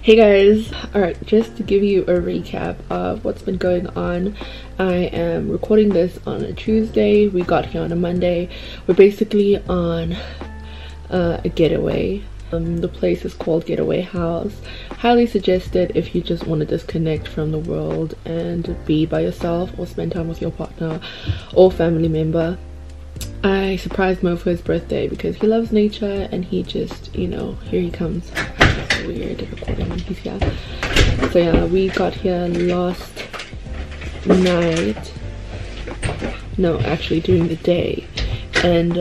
Hey guys, all right, just to give you a recap of what's been going on, I am recording this on a Tuesday. We got here on a Monday. We're basically on a getaway. The place is called Getaway House. Highly suggested if you just want to disconnect from the world and be by yourself or spend time with your partner or family member. I surprised Mo for his birthday because he loves nature and he just, you know, here he comes. It's so weird recording when he's here. So yeah, we got here last night. No, actually during the day. And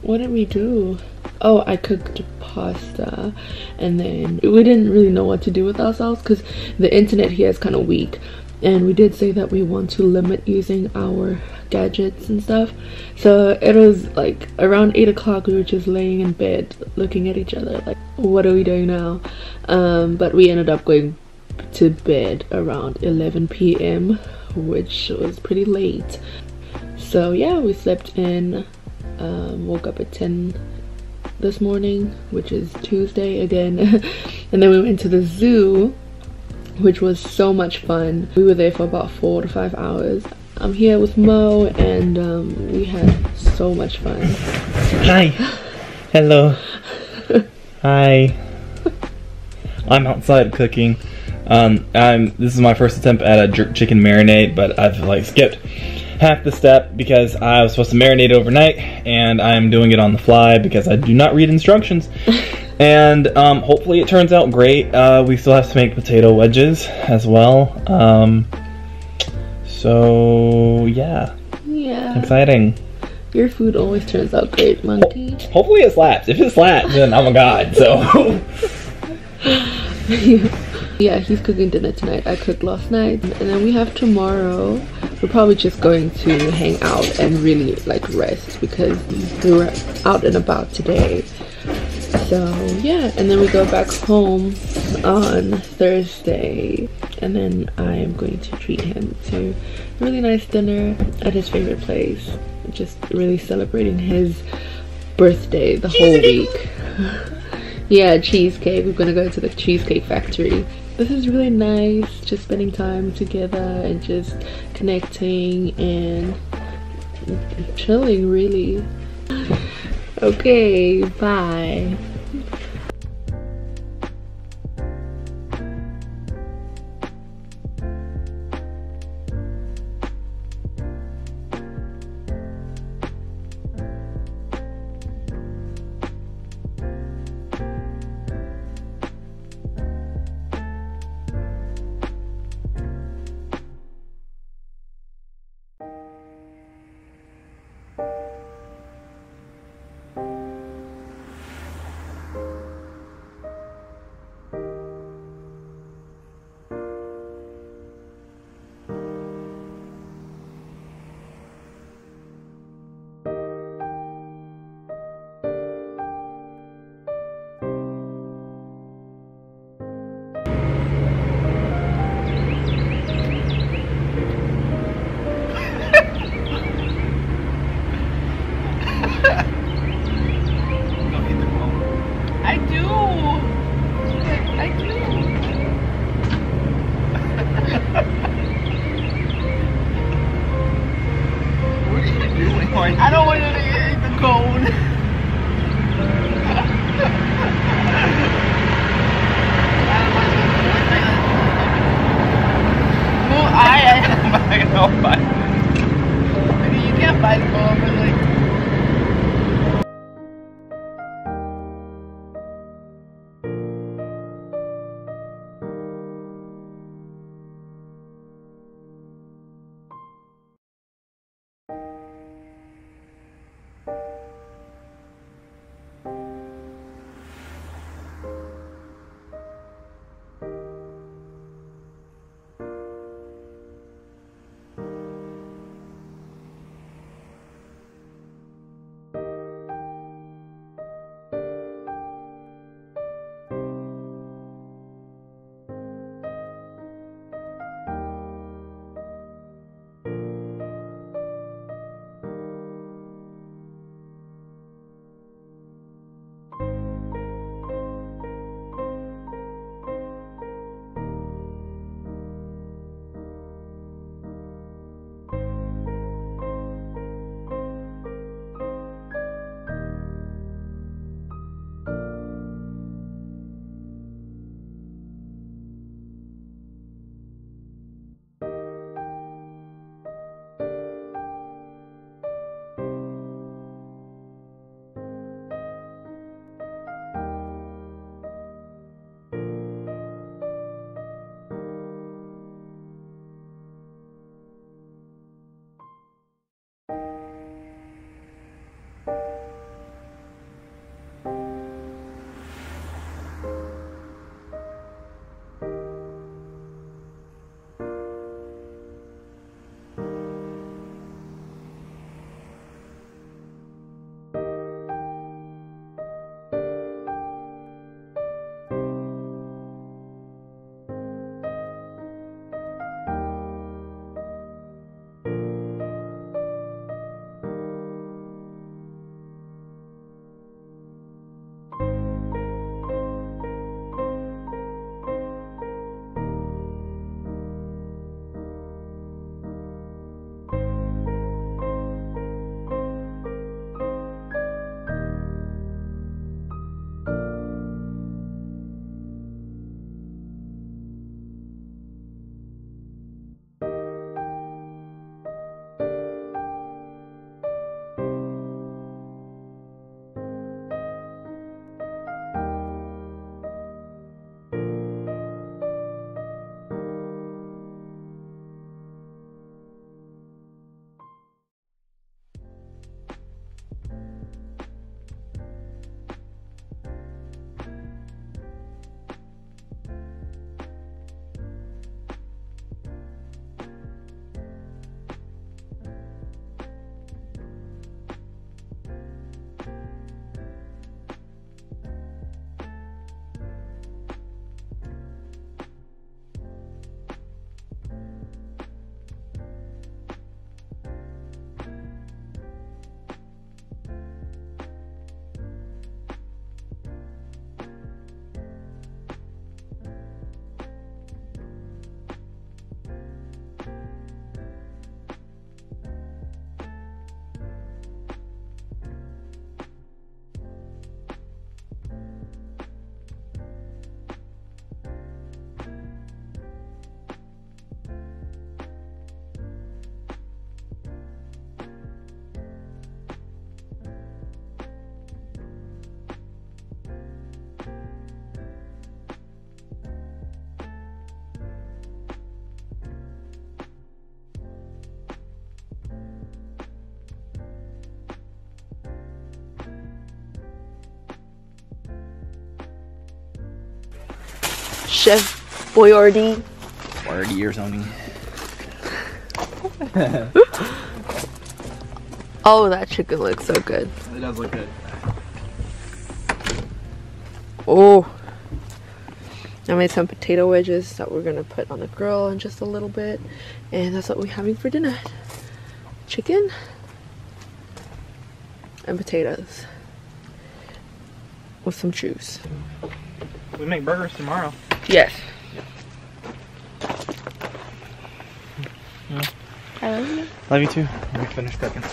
what did we do? Oh, I cooked pasta, and then we didn't really know what to do with ourselves because the internet here is kind of weak. And we did say that we want to limit using our gadgets and stuff. So it was like around 8 o'clock, we were just laying in bed looking at each other like, what are we doing now? But we ended up going to bed around 11 p.m, which was pretty late. So yeah, we slept in, woke up at 10 this morning, which is Tuesday again. And then we went to the zoo, which was so much fun. We were there for about 4 to 5 hours. I'm here with Mo, and we had so much fun. Hi. Hello. Hi. I'm outside cooking. This is my first attempt at a jerk chicken marinade, but I've like skipped half the step because I was supposed to marinate overnight, and I'm doing it on the fly because I do not read instructions. And hopefully it turns out great. We still have to make potato wedges as well. So yeah. Yeah. Exciting. Your food always turns out great, monkey. Hopefully it slaps. If it slaps, then I'm a god, so. Yeah, he's cooking dinner tonight. I cooked last night. And then we have tomorrow. We're probably just going to hang out and really like rest because we were out and about today. So yeah, and then we go back home on Thursday, and then I am going to treat him to a really nice dinner at his favorite place. Just really celebrating his birthday the whole week. Yeah, cheesecake. We're gonna go to the Cheesecake Factory. This is really nice, just spending time together and just connecting and chilling, really. Okay, bye. Chef Boyardee. Boyardee or something. Oh, that chicken looks so good. It does look good. Oh. I made some potato wedges that we're going to put on the grill in just a little bit. And that's what we're having for dinner. Chicken and potatoes with some juice. We make burgers tomorrow. Yes. Yeah. I love you. Love you too. Let me finish cooking.